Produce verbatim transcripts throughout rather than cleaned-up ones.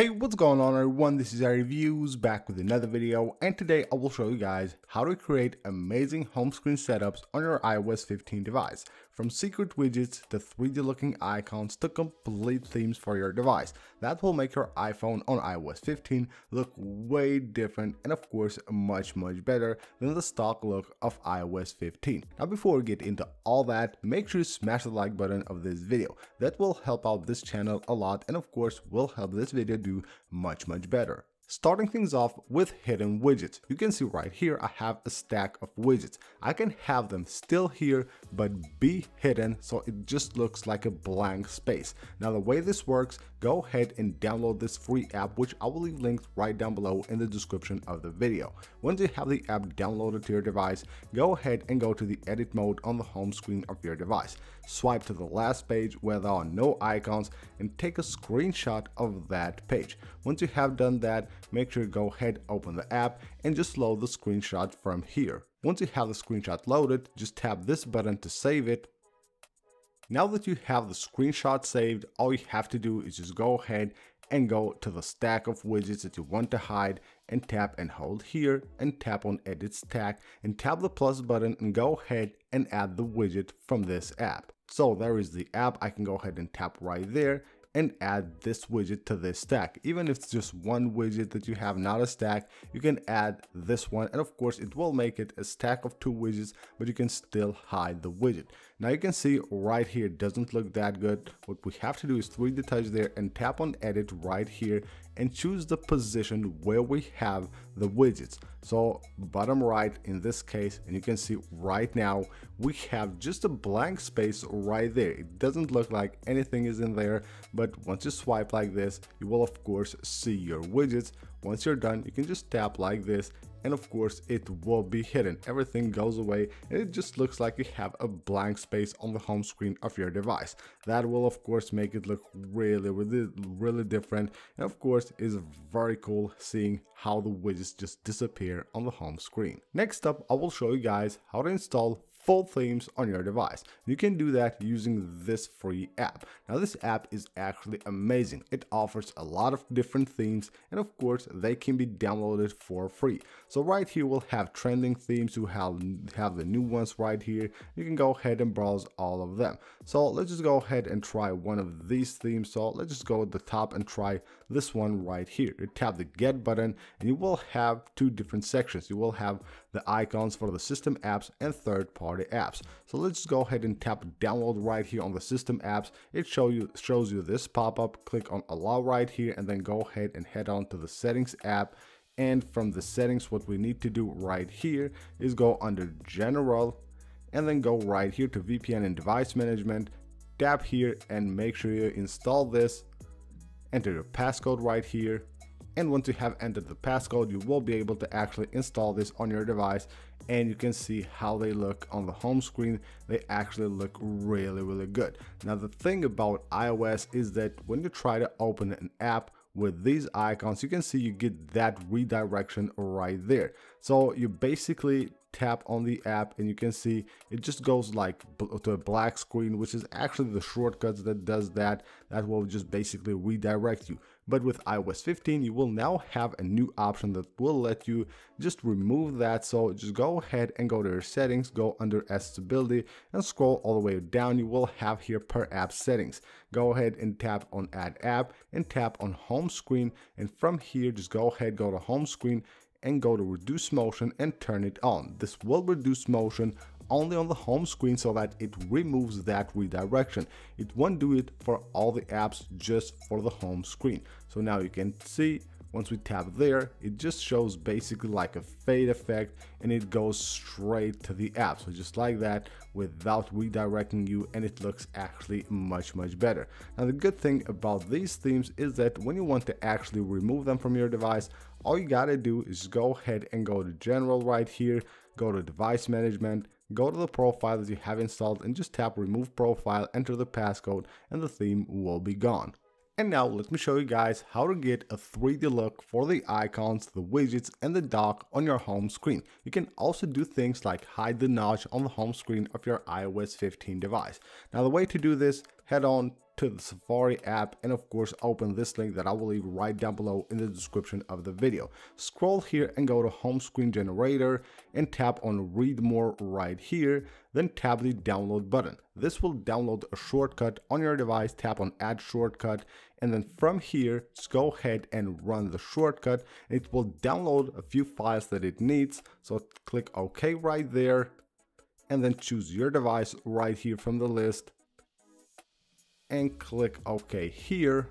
Hey, what's going on everyone? This is iReviews back with another video, and today I will show you guys how to create amazing home screen setups on your i O S fifteen device. From secret widgets to three D looking icons to complete themes for your device. That will make your iPhone on i O S fifteen look way different and of course much much better than the stock look of i O S fifteen. Now before we get into all that, make sure you smash the like button of this video. That will help out this channel a lot and of course will help this video do much much better. Starting things off with hidden widgets. You can see right here, I have a stack of widgets. I can have them still here, but be hidden so it just looks like a blank space. Now the way this works, go ahead and download this free app, which I will leave linked right down below in the description of the video. Once you have the app downloaded to your device, go ahead and go to the edit mode on the home screen of your device. Swipe to the last page where there are no icons and take a screenshot of that page. Once you have done that, make sure you go ahead, open the app and just load the screenshot from here. Once you have the screenshot loaded, just tap this button to save it. Now that you have the screenshot saved, all you have to do is just go ahead and go to the stack of widgets that you want to hide and tap and hold here and tap on edit stack and tap the plus button and go ahead and add the widget from this app. So there is the app. I can go ahead and tap right there and add this widget to this stack. Even if it's just one widget that you have, not a stack, you can add this one and of course it will make it a stack of two widgets, but you can still hide the widget. Now you can see right here it doesn't look that good. What we have to do is three D touch there and tap on edit right here and choose the position where we have the widgets. So bottom right in this case, and you can see right now we have just a blank space right there. It doesn't look like anything is in there, but once you swipe like this, you will of course see your widgets. Once you're done, you can just tap like this and of course it will be hidden. Everything goes away and it just looks like you have a blank space on the home screen of your device. That will of course make it look really really really different, and of course is very cool seeing how the widgets just disappear on the home screen. Next up, I will show you guys how to install full themes on your device. You can do that using this free app. Now this app is actually amazing. It offers a lot of different themes and of course they can be downloaded for free. So right here we'll have trending themes. You have, have the new ones right here. You can go ahead and browse all of them. So let's just go ahead and try one of these themes. So let's just go at the top and try this one right here. You tap the get button and you will have two different sections. You will have the icons for the system apps and third party apps. So let's go ahead and tap download right here on the system apps. It show you shows you this pop-up. Click on allow right here and then go ahead and head on to the settings app. And from the settings, what we need to do right here is go under general and then go right here to V P N and device management. Tap here and make sure you install this. Enter your passcode right here. And once you have entered the passcode, you will be able to actually install this on your device, and you can see how they look on the home screen. They actually look really really good. Now the thing about iOS is that when you try to open an app with these icons, you can see you get that redirection right there. So you basically tap on the app and you can see it just goes like to a black screen, which is actually the shortcuts that does that. That will just basically redirect you. But with i O S fifteen, you will now have a new option that will let you just remove that. So just go ahead and go to your settings, go under accessibility and scroll all the way down. You will have here per app settings. Go ahead and tap on add app and tap on home screen. And from here, just go ahead, go to home screen and go to reduce motion and turn it on. This will reduce motion only on the home screen so that it removes that redirection. It won't do it for all the apps, just for the home screen. So now you can see once we tap there, it just shows basically like a fade effect and it goes straight to the app. So just like that, without redirecting you, and it looks actually much, much better. Now the good thing about these themes is that when you want to actually remove them from your device, all you gotta do is go ahead and go to general right here, go to device management, go to the profile that you have installed and just tap remove profile, enter the passcode, and the theme will be gone. And now let me show you guys how to get a three D look for the icons, the widgets, and the dock on your home screen. You can also do things like hide the notch on the home screen of your i O S fifteen device. Now the way to do this, head on to the Safari app, and of course open this link that I will leave right down below in the description of the video. Scroll here and go to Home Screen Generator and tap on Read More right here, then tap the download button. This will download a shortcut on your device. Tap on Add Shortcut, and then from here just go ahead and run the shortcut. It will download a few files that it needs, so click OK right there, and then choose your device right here from the list and click OK here,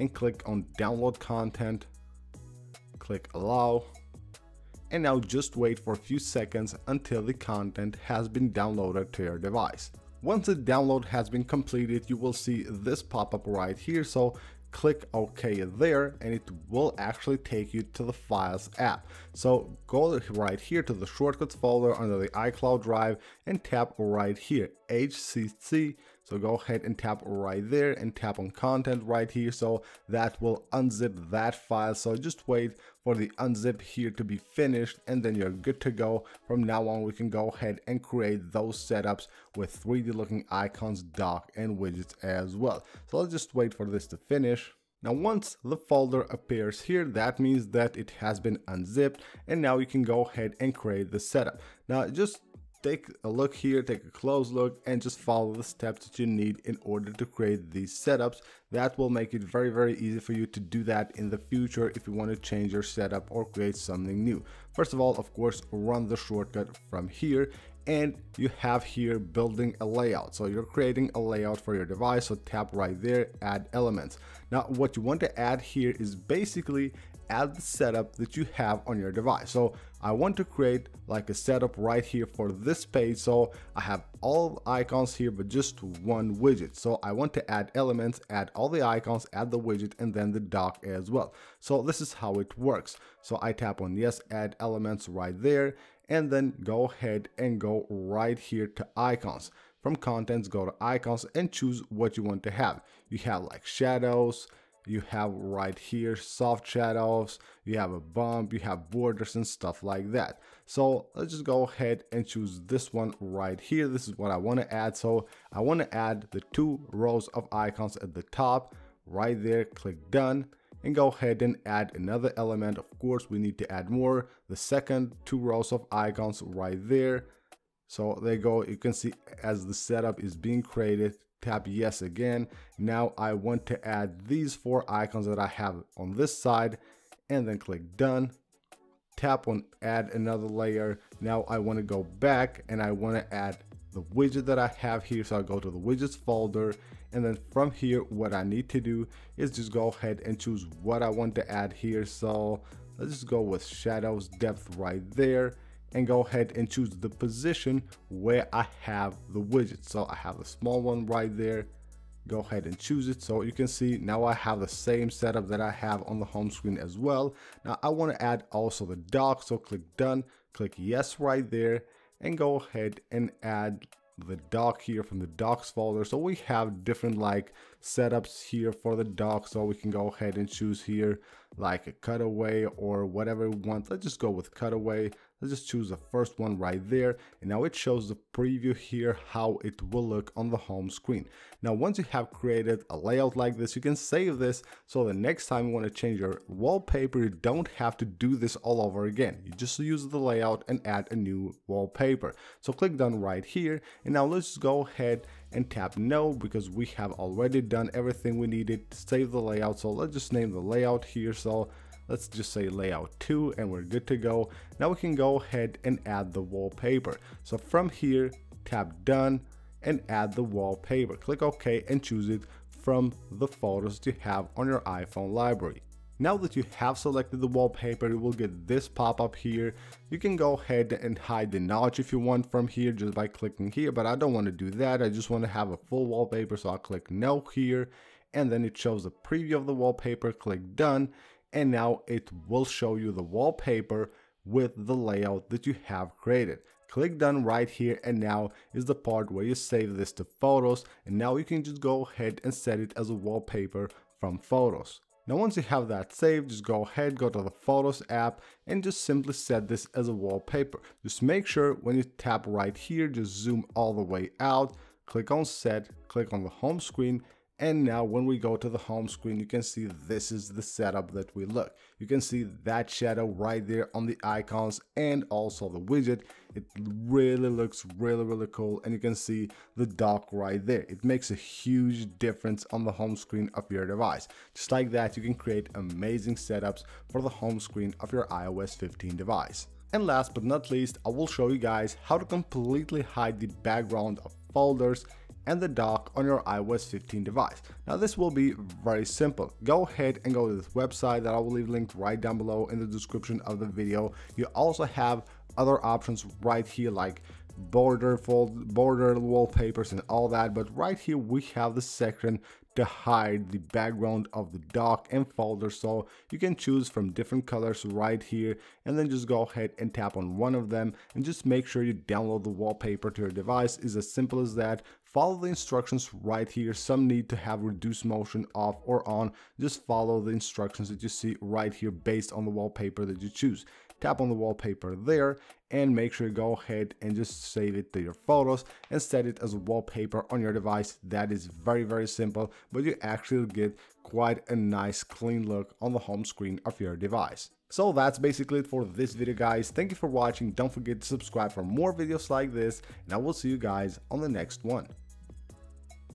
and click on download content, click allow, and now just wait for a few seconds until the content has been downloaded to your device. Once the download has been completed, you will see this pop-up right here, so click OK there and it will actually take you to the Files app. So go right here to the Shortcuts folder under the iCloud drive and tap right here, H C C. So go ahead and tap right there and tap on Content right here, so that will unzip that file. So just wait for the unzip here to be finished and then you're good to go. From now on, we can go ahead and create those setups with three D looking icons, dock, and widgets as well. So let's just wait for this to finish. Now once the folder appears here, that means that it has been unzipped, and now you can go ahead and create the setup. Now just take a look here, take a close look, and just follow the steps that you need in order to create these setups. That will make it very, very easy for you to do that in the future if you want to change your setup or create something new. First of all, of course, run the shortcut from here, and you have here building a layout. So you're creating a layout for your device, so tap right there, add elements. Now what you want to add here is basically add the setup that you have on your device. So I want to create like a setup right here for this page, so I have all icons here but just one widget. So I want to add elements, add all the icons, add the widget, and then the dock as well. So this is how it works. So I tap on yes, add elements right there, and then go ahead and go right here to icons. From contents, go to icons and choose what you want to have. You have like shadows, you have right here soft shadows, you have a bump, you have borders and stuff like that. So let's just go ahead and choose this one right here. This is what I want to add. So I want to add the two rows of icons at the top right there. Click done and go ahead and add another element. Of course, we need to add more, the second two rows of icons right there. So there you go, you can see as the setup is being created. Tap yes again. Now I want to add these four icons that I have on this side, and then click done. Tap on add another layer. Now I want to go back and I want to add the widget that I have here, so I go to the widgets folder, and then from here what I need to do is just go ahead and choose what I want to add here. So let's just go with shadows depth right there and go ahead and choose the position where I have the widget. So I have the small one right there, go ahead and choose it. So you can see now I have the same setup that I have on the home screen as well. Now I want to add also the dock, so click done, click yes right there, and go ahead and add the dock here from the docs folder. So we have different like setups here for the dock, so we can go ahead and choose here like a cutaway or whatever we want. Let's just go with cutaway. Let's just choose the first one right there, and now it shows the preview here how it will look on the home screen. Now once you have created a layout like this, you can save this, so the next time you want to change your wallpaper, you don't have to do this all over again. You just use the layout and add a new wallpaper. So click done right here, and now let's go ahead and tap no, because we have already done everything we needed to save the layout. So let's just name the layout here, so let's just say layout two, and we're good to go. Now we can go ahead and add the wallpaper. So from here, tap done and add the wallpaper. Click OK and choose it from the photos that you have on your iPhone library. Now that you have selected the wallpaper, you will get this pop-up here. You can go ahead and hide the notch if you want from here just by clicking here, but I don't want to do that. I just want to have a full wallpaper, so I'll click no here, and then it shows a preview of the wallpaper. Click done, and now it will show you the wallpaper with the layout that you have created. Click done right here, and now is the part where you save this to photos, and now you can just go ahead and set it as a wallpaper from photos. Now once you have that saved, just go ahead, go to the Photos app, and just simply set this as a wallpaper. Just make sure when you tap right here, just zoom all the way out, click on set, click on the home screen. And now when we go to the home screen, you can see this is the setup that we look. You can see that shadow right there on the icons and also the widget. It really looks really, really cool. And you can see the dock right there. It makes a huge difference on the home screen of your device. Just like that, you can create amazing setups for the home screen of your i O S fifteen device. And last but not least, I will show you guys how to completely hide the background of folders and the dock on your i O S fifteen device. Now this will be very simple. Go ahead and go to this website that I will leave linked right down below in the description of the video. You also have other options right here like border fold, border wallpapers and all that, but right here we have the section to hide the background of the dock and folder, so you can choose from different colors right here and then just go ahead and tap on one of them and just make sure you download the wallpaper to your device. It's as simple as that. Follow the instructions right here. Some need to have reduce motion off or on. Just follow the instructions that you see right here based on the wallpaper that you choose. Tap on the wallpaper there and make sure you go ahead and just save it to your photos and set it as a wallpaper on your device. That is very, very simple, but you actually get quite a nice clean look on the home screen of your device. So that's basically it for this video, guys. Thank you for watching. Don't forget to subscribe for more videos like this, and I will see you guys on the next one.